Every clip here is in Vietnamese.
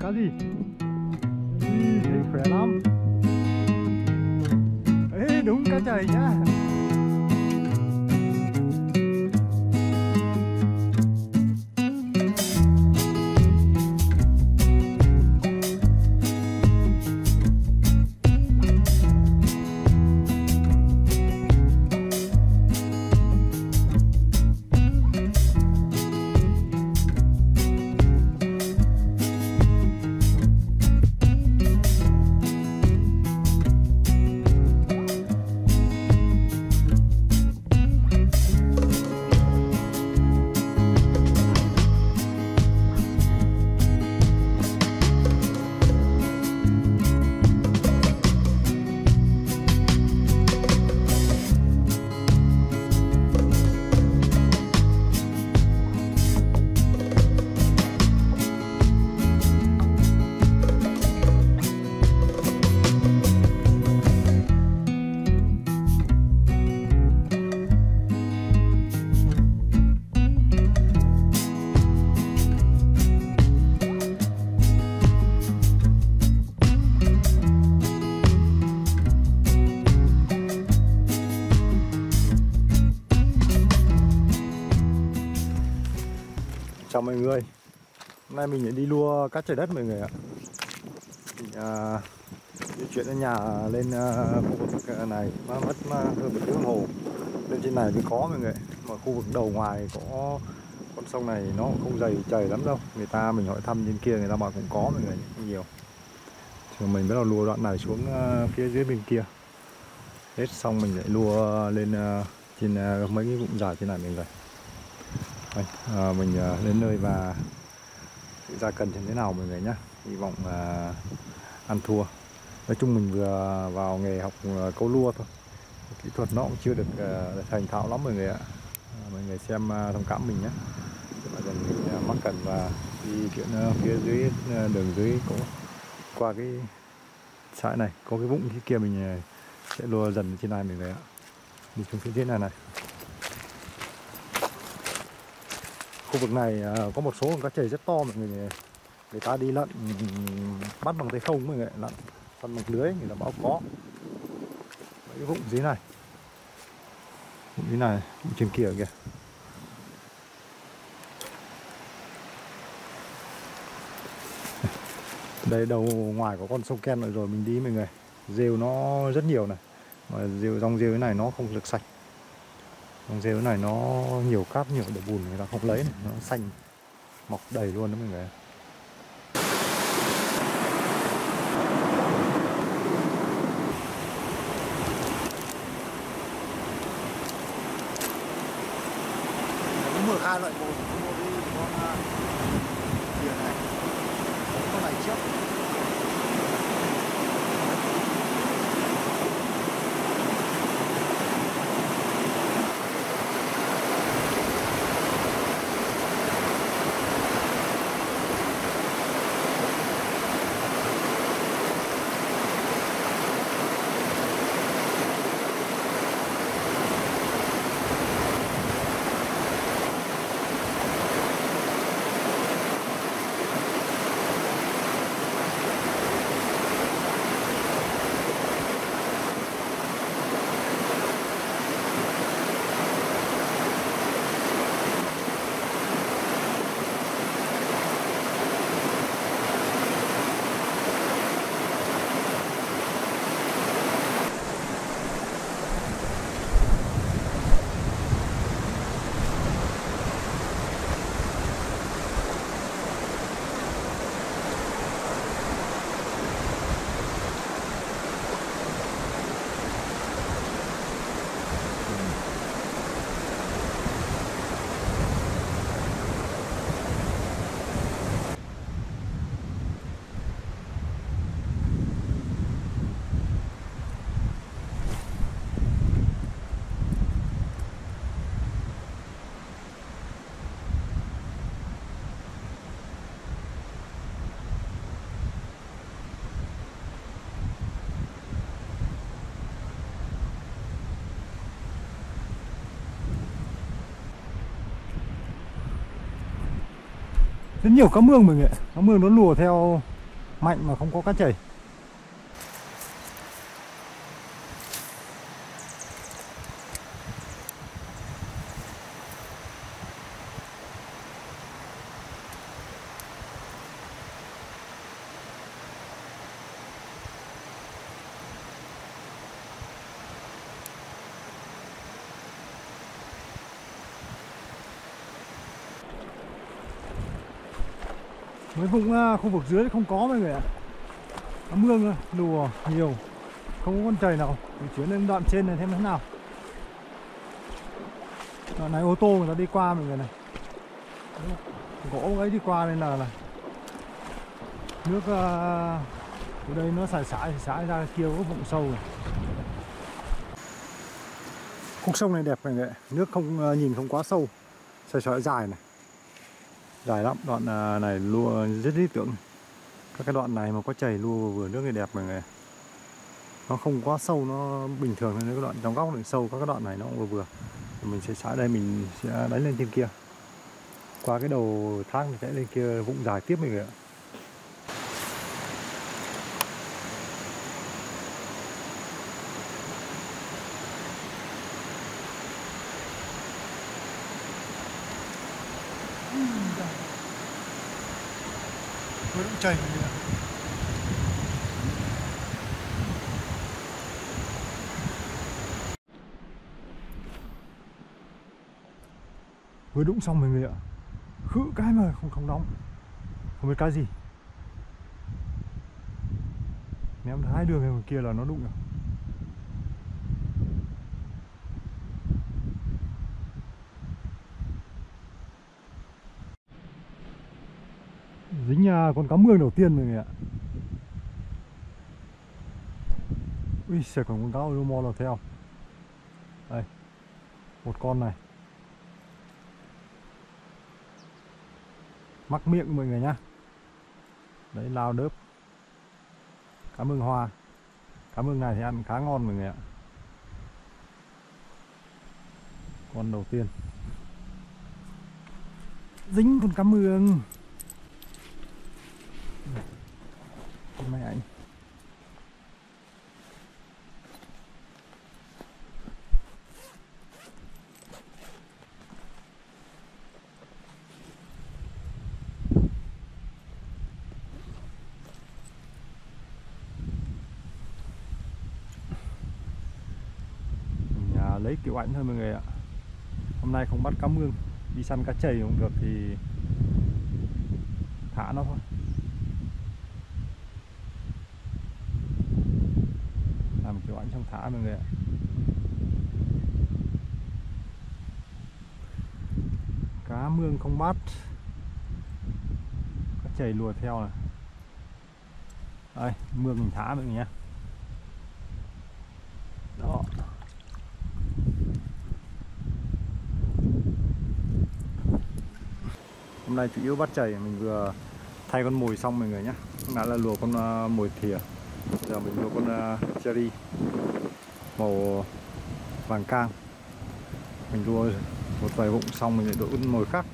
cá gì? Thấy khỏe lắm. Ê, đúng cá chày nhá. Chào mọi người, hôm nay mình đi lua cá chày đất mọi người ạ. Di chuyển đến nhà lên khu vực này mất hơn một tiếng đồng hồ. Lên trên này thì có mọi người, mà khu vực đầu ngoài có con sông này nó không dày chảy lắm đâu. Người ta mình hỏi thăm trên kia người ta bảo cũng có mọi người, không nhiều. Thì mình bắt đầu lua đoạn này xuống phía dưới bên kia. Hết xong mình lại lua lên trên mấy cái vùng dài trên này mình rồi. Mình đến nơi và ra cần xem thế nào mọi người nhé. Hy vọng là ăn thua. Nói chung mình vừa vào nghề học câu lua thôi, kỹ thuật nó cũng chưa được thành thạo lắm mọi người ạ. Mọi người xem thông cảm mình nhé. Mình mắc cần và đi chuyện phía dưới đường dưới có qua cái xã này có cái vũng kia, mình sẽ lua dần trên này mình về ạ. Đi xuống phía dưới này này. Khu vực này có một số cá chày rất to mọi người, người ta đi lặn bắt bằng tay không mọi người, lặn săn bằng lưới người ta báo có. Mấy cái vụng dưới này, vụng dưới này, vụng trên kia kìa. Đây đầu ngoài có con sông Ken rồi mình đi mọi người, rêu nó rất nhiều này, mà rêu dòng rêu thế này nó không được sạch. Con rêu này nó nhiều cát, nhiều đổ bùn người ta không lấy này, nó xanh mọc đầy luôn đó mọi người. Nó mở hai loại bùn, mua đi con thuyền này, con này trước. Rất nhiều cá mương mọi người ạ, cá mương nó lùa theo mạnh mà không có cá chày. Mấy vùng khu vực dưới không có mấy người ạ. Nó mương thôi, lùa nhiều. Không có con chày nào. Mình chuyển lên đoạn trên này thêm thế nào. Đoạn này ô tô người ta đi qua mọi người này. Gỗ ấy đi qua nên là nước ở đây nó sải ra kia có vùng sâu rồi. Con sông này đẹp mọi người ạ. Nước không nhìn không quá sâu. Sải sỏi dài này. Dài lắm, đoạn này lua rất lý tưởng. Các cái đoạn này mà có chày lua vừa nước thì đẹp mọi người. Nó không quá sâu, nó bình thường nên cái đoạn trong góc này sâu, các cái đoạn này nó cũng vừa. Mình sẽ xả đây, mình sẽ đánh lên trên kia. Qua cái đầu thang thì sẽ lên kia vụng dài tiếp mọi người ạ. Với đũng chày mọi người ạ. Với đũng xong mọi người ạ. Khự cái mà không đóng. Không biết cái gì. Ném hai đường này kia là nó đụng rồi. Dính con cá mương đầu tiên mọi người ạ. Ui xời, còn con cá rô mo nào theo. Đây. Một con này. Mắc miệng mọi người nhá. Đấy, lao đớp. Cá mương hoa. Cá mương này thì ăn khá ngon mọi người ạ. Con đầu tiên. Dính con cá mương. Máy ảnh nhà lấy kiểu ảnh thôi mọi người ạ. Hôm nay không bắt cá mương, đi săn cá chày không được thì thả nó thôi. Kiểu ảnh trong thả mọi người ạ. Cá mương không bắt, cá chày lùa theo này. Đây, mương mình thả mọi người nhé. Đó. Hôm nay chủ yếu bắt chày, mình vừa thay con mồi xong mọi người nhé. Hôm nay là lùa con mồi thìa. Giờ mình mua con cherry màu vàng cam. Mình đua một vài vụng xong mình lại đổ con mồi khác.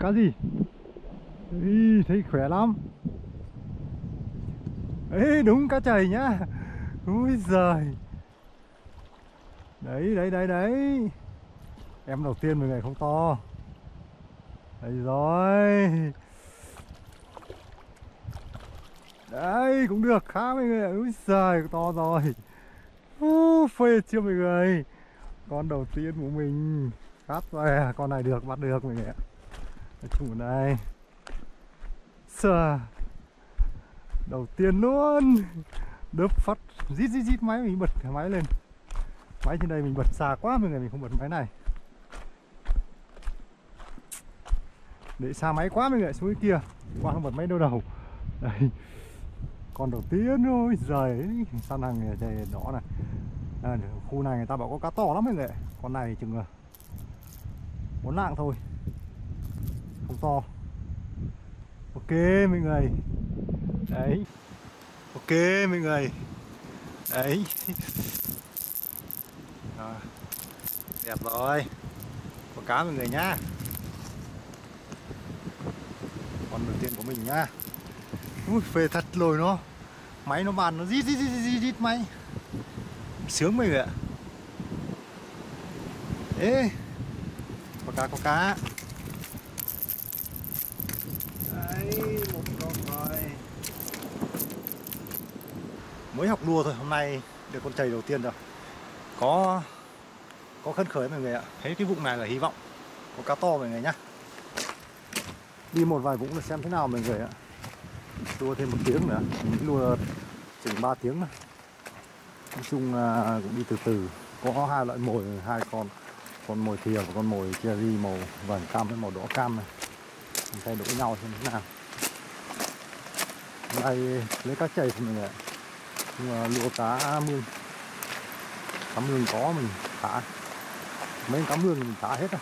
Cá gì? Ý, thấy khỏe lắm. Ê, đúng cá chày nhá. Úi giời. Đấy. Em đầu tiên mọi người, không to. Đấy rồi. Đấy, cũng được, khá mọi người. Úi giời, to rồi. Phê chưa mọi người. Con đầu tiên của mình. Cắt rồi, con này được, bắt được mọi người ạ. Thủ này. Sờ. Đầu tiên luôn. Đớp phát rít rít rít máy, mình bật cái máy lên. Máy trên đây mình bật xa quá, mình không bật máy này. Để xa máy quá mình lại xuống cái kia. Qua không bật máy đâu đầu. Đây. Con đầu tiên thôi, giời. Săn hàng chày đỏ này. À, khu này người ta bảo có cá to lắm mọi người. Con này chừng 4 lạng thôi. Không to. Ok mọi người. Đấy. Ok mọi người. Đấy. À, đẹp rồi. Có cá mọi người nhá. Con đầu tiên của mình nhá. Ui, phê thật lồi nó. Máy nó bàn nó rít rít rít rít rít máy. Sướng mọi người ạ. Ê, có cá, có cá. Đấy, một con rồi. Mới học đua thôi, hôm nay được con chày đầu tiên rồi. Có khấn khởi mọi người ạ. Thấy cái vụng này là hy vọng có cá to mọi người nhá. Đi một vài vũng là xem thế nào mọi người ạ. Đua thêm một tiếng nữa, đua chừng 3 tiếng nữa. Nói chung là cũng đi từ từ. Có hai loại mồi, hai con. Con mồi thìa và con mồi cherry màu vàng cam với màu đỏ cam này. Mình thay đổi nhau xem thế nào. Hôm nay lấy cá chày thì mình ạ. Nhưng mà lụa cá mương. Cá mương có mình thả. Mấy cá mương mình thả hết rồi.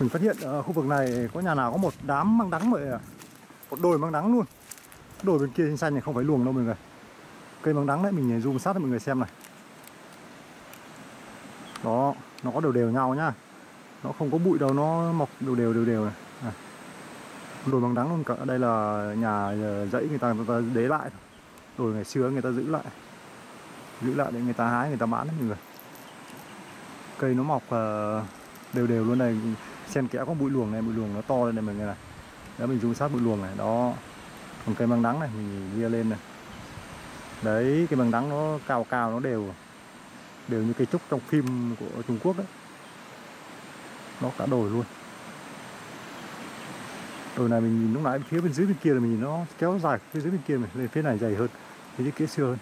Mình phát hiện ở khu vực này có nhà nào có một đám măng đắng vậy ạ. Một đồi măng đắng luôn. Đồi bên kia xanh xanh này không phải luồng đâu mọi người. Cây măng đắng đấy mình zoom sát cho mọi người xem này. Đó, nó có đều đều nhau nhá. Nó không có bụi đâu, nó mọc đều đều này. À. Đồi măng đắng luôn cả, đây là nhà dãy người ta để lại. Đồi ngày xưa người ta giữ lại. Giữ lại để người ta hái, người ta bán đấy mọi người. Cây nó mọc đều đều luôn này. Xen kẽ có bụi luồng này, bụi luồng nó to lên này mọi người này. Đó mình dùng sát bụi luồng này, đó. Còn cây măng đắng này mình ghia lên này. Đấy, cây măng đắng nó cao cao nó đều như cây trúc trong phim của Trung Quốc đấy. Nó cả đồi luôn. Đồi này mình nhìn lúc nãy phía bên dưới bên kia là mình nhìn nó kéo dài phía dưới bên kia này, lên phía này dày hơn, phía kia xưa hơn.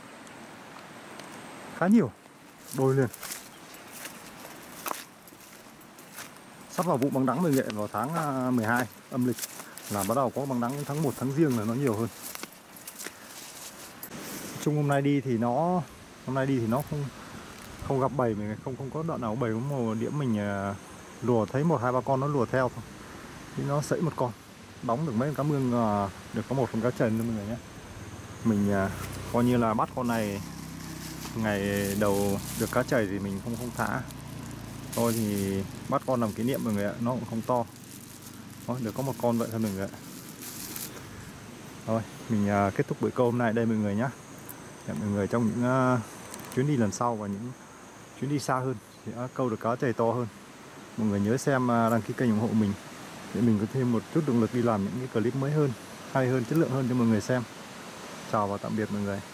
Khá nhiều. Đồi liền. Sắp vào vụ măng đắng mình nghệ vào tháng 12 âm lịch là bắt đầu có măng đắng tháng 1 tháng riêng là nó nhiều hơn. Chung hôm nay đi thì nó không gặp bầy, mình không có đoạn nào bầy, có một điểm mình lùa thấy một hai ba con nó lùa theo thôi. Thì nó sẫy một con, đóng được mấy cá mương, được có một con cá trần thôi mọi người nhé. Mình coi như là bắt con này ngày đầu được cá chày thì mình không thả. Thôi thì bắt con làm kỷ niệm mọi người ạ, nó cũng không to. Thôi, được có một con vậy thôi mọi người ạ. Thôi, mình kết thúc buổi câu hôm nay đây mọi người nhé. Hẹn mọi người trong những chuyến đi lần sau và những chuyến đi xa hơn thì câu được cá chày to hơn. Mọi người nhớ xem, đăng ký kênh ủng hộ mình để mình có thêm một chút động lực đi làm những cái clip mới hơn, hay hơn, chất lượng hơn cho mọi người xem. Chào và tạm biệt mọi người.